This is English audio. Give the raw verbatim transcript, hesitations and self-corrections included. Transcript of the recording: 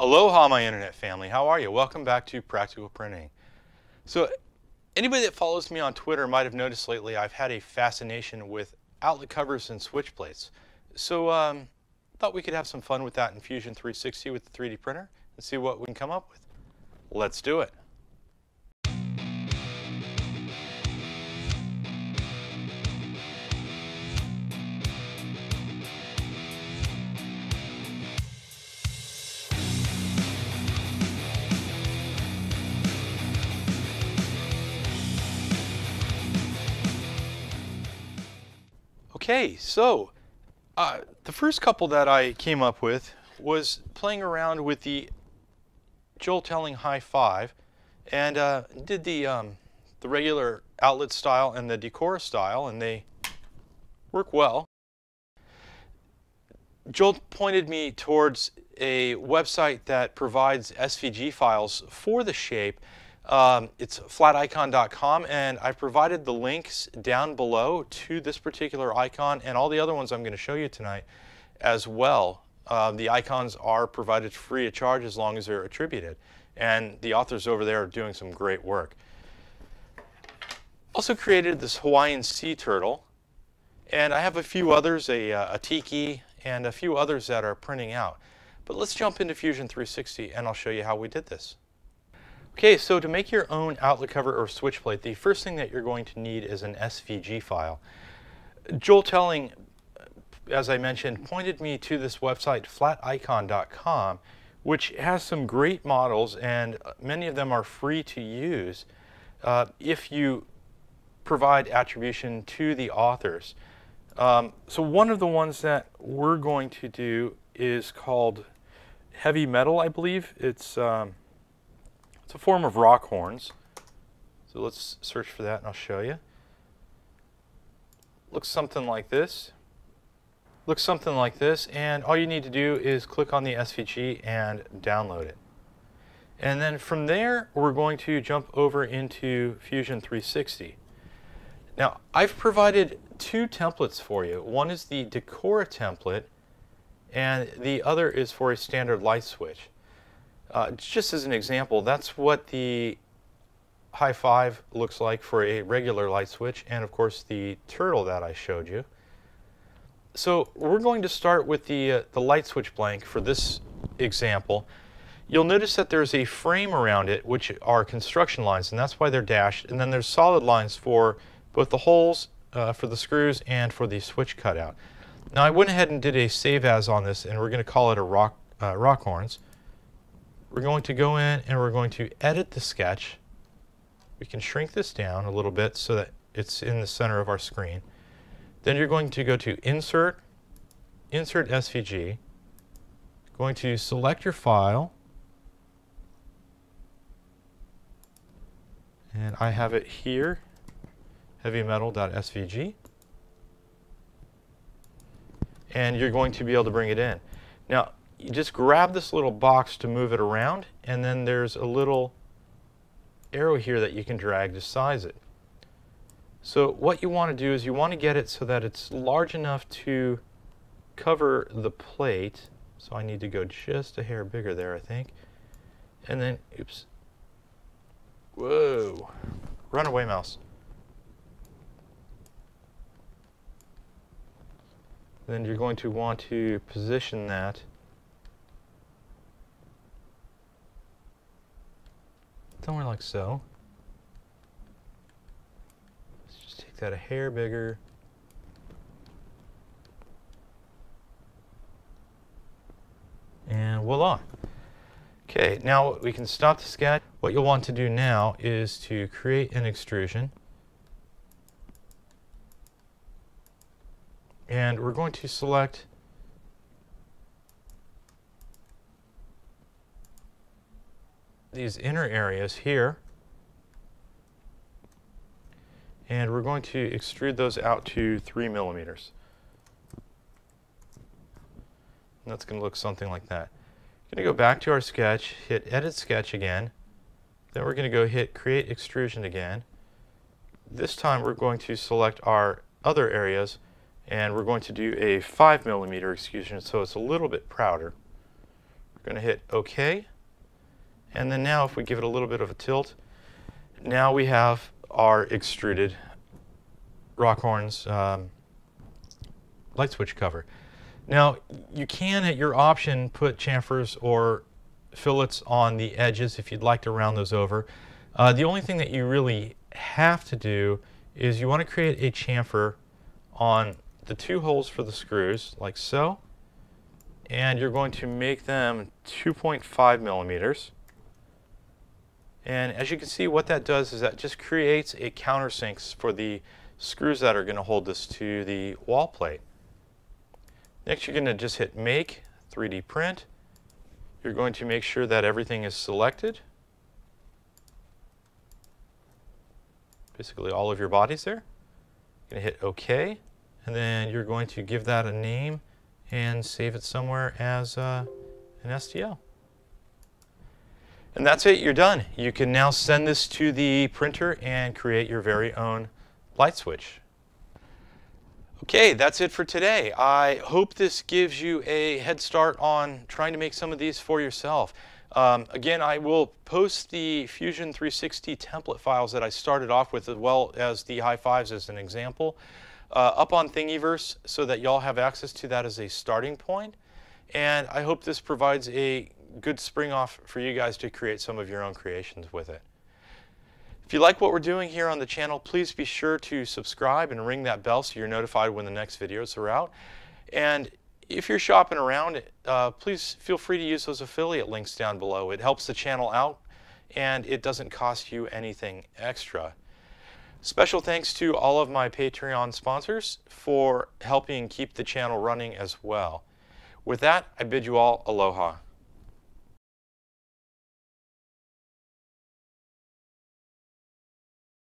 Aloha, my internet family. How are you? Welcome back to Practical Printing. So anybody that follows me on Twitter might have noticed lately I've had a fascination with outlet covers and switch plates. So I um, thought we could have some fun with that in Fusion three sixty with the three D printer and see what we can come up with. Let's do it. Okay, so uh, the first couple that I came up with was playing around with the Joel Telling High Five, and uh, did the um, the regular outlet style and the Decora style, and they work well. Joel pointed me towards a website that provides S V G files for the shape. Um, it's flaticon dot com, and I provided the links down below to this particular icon and all the other ones I'm going to show you tonight as well. Um, the icons are provided free of charge as long as they're attributed, and the authors over there are doing some great work. Also created this Hawaiian sea turtle, and I have a few others, a, a tiki and a few others that are printing out. But let's jump into Fusion three sixty and I'll show you how we did this. Okay, so to make your own outlet cover or switch plate, the first thing that you're going to need is an S V G file. Joel Telling, as I mentioned, pointed me to this website, flaticon dot com, which has some great models, and many of them are free to use uh, if you provide attribution to the authors. Um, so one of the ones that we're going to do is called Heavy Metal, I believe. It's... Um, It's a form of rock horns. So let's search for that and I'll show you. Looks something like this. Looks something like this, and all you need to do is click on the S V G and download it. And then from there, we're going to jump over into Fusion three sixty. Now, I've provided two templates for you. One is the Decora template, and the other is for a standard light switch. Uh, just as an example, that's what the high five looks like for a regular light switch, and of course the turtle that I showed you. So we're going to start with the, uh, the light switch blank for this example. You'll notice that there's a frame around it, which are construction lines, and that's why they're dashed. And then there's solid lines for both the holes, uh, for the screws, and for the switch cutout. Now I went ahead and did a save as on this, and we're going to call it a rock, uh, rock horns. We're going to go in and we're going to edit the sketch. We can shrink this down a little bit so that it's in the center of our screen. Then you're going to go to Insert, Insert S V G, going to select your file, and I have it here, heavy metal dot S V G, and you're going to be able to bring it in. Now, you just grab this little box to move it around, and then there's a little arrow here that you can drag to size it. So what you want to do is you want to get it so that it's large enough to cover the plate. So I need to go just a hair bigger there, I think. And then, oops. Whoa. Run away, mouse. Then you're going to want to position that somewhere like so. Let's just take that a hair bigger. And voila. Okay, now we can stop the sketch. What you'll want to do now is to create an extrusion. And we're going to select these inner areas here, and we're going to extrude those out to three millimeters. And that's going to look something like that. We're going to go back to our sketch, hit Edit Sketch again, then we're going to go hit Create Extrusion again. This time we're going to select our other areas, and we're going to do a five millimeter extrusion, so it's a little bit prouder. We're going to hit OK. And then now if we give it a little bit of a tilt, now we have our extruded Rockhorn's um, light switch cover. Now, you can, at your option, put chamfers or fillets on the edges if you'd like to round those over. Uh, the only thing that you really have to do is you want to create a chamfer on the two holes for the screws, like so, and you're going to make them two point five millimeters. And as you can see, what that does is that just creates a countersinks for the screws that are going to hold this to the wall plate. Next, you're going to just hit Make, three D Print. You're going to make sure that everything is selected. Basically all of your bodies there. You're going to hit OK, and then you're going to give that a name and save it somewhere as uh, an S T L. And that's it, you're done. You can now send this to the printer and create your very own light switch. Okay, that's it for today. I hope this gives you a head start on trying to make some of these for yourself. Um, again, I will post the Fusion three sixty template files that I started off with, as well as the high fives as an example, uh, up on Thingiverse so that y'all have access to that as a starting point. And I hope this provides a good spring off for you guys to create some of your own creations with it. If you like what we're doing here on the channel, please be sure to subscribe and ring that bell so you're notified when the next videos are out. And if you're shopping around, uh, please feel free to use those affiliate links down below. It helps the channel out and it doesn't cost you anything extra. Special thanks to all of my Patreon sponsors for helping keep the channel running as well. With that, I bid you all aloha.